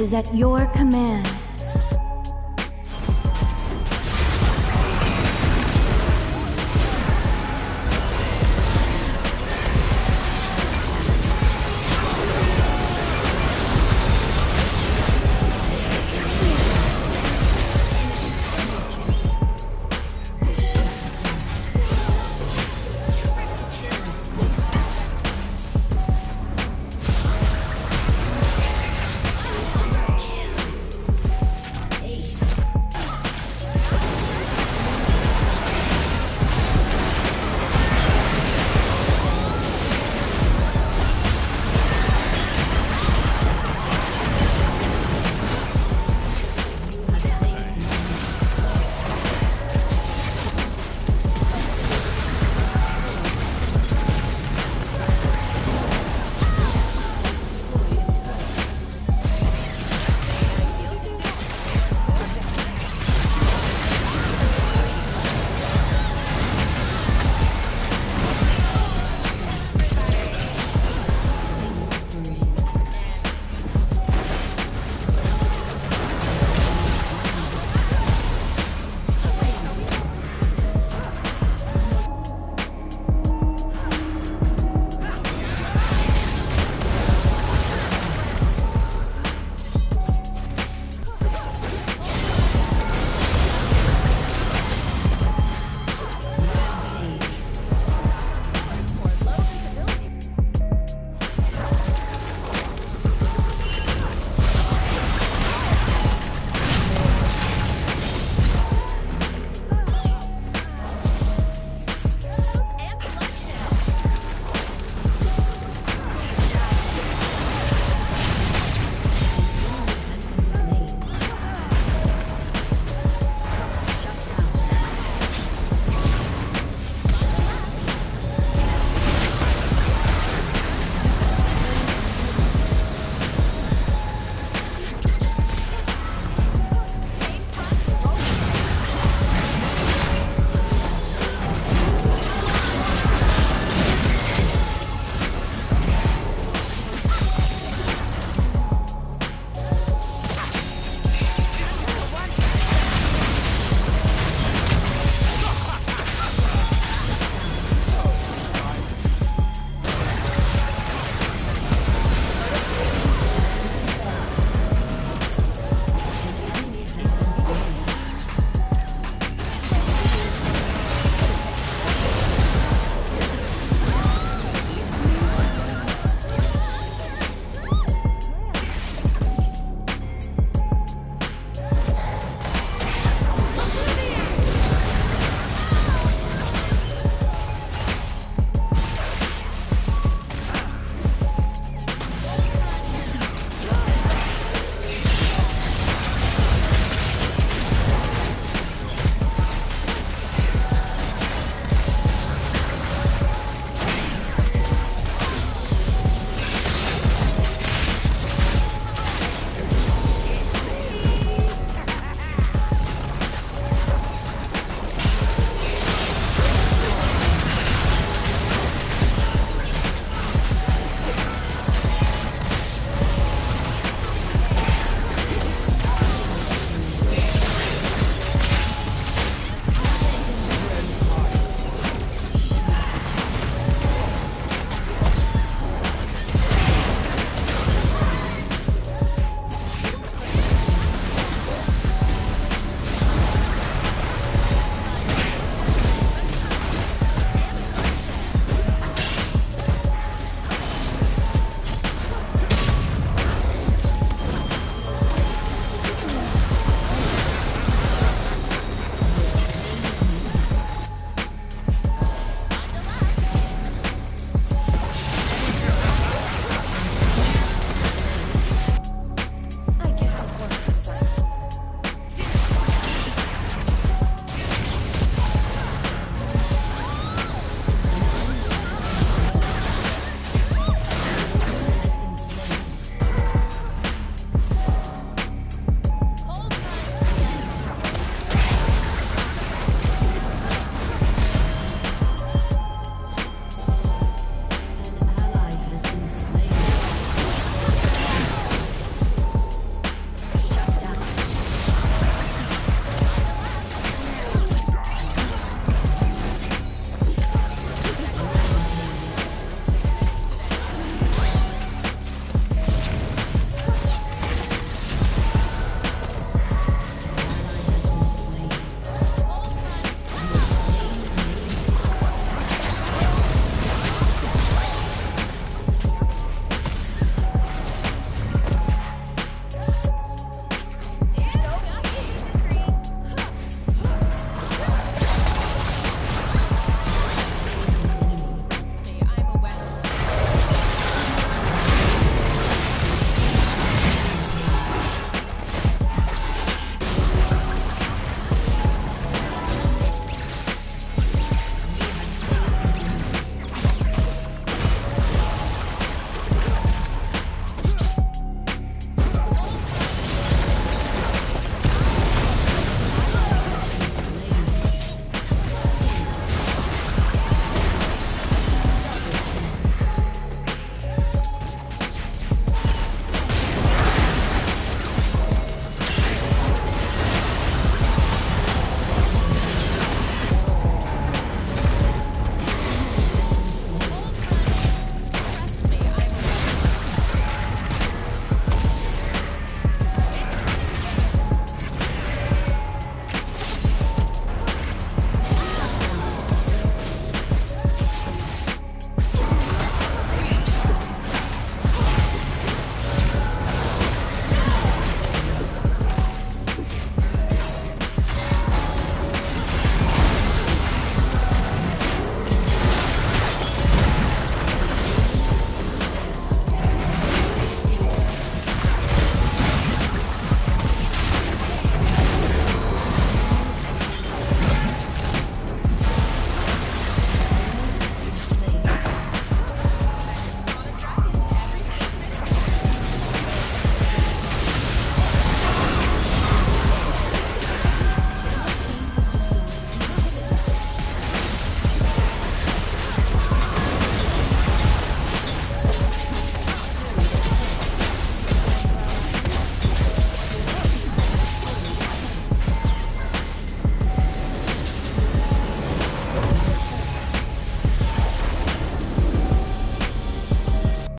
is at your command.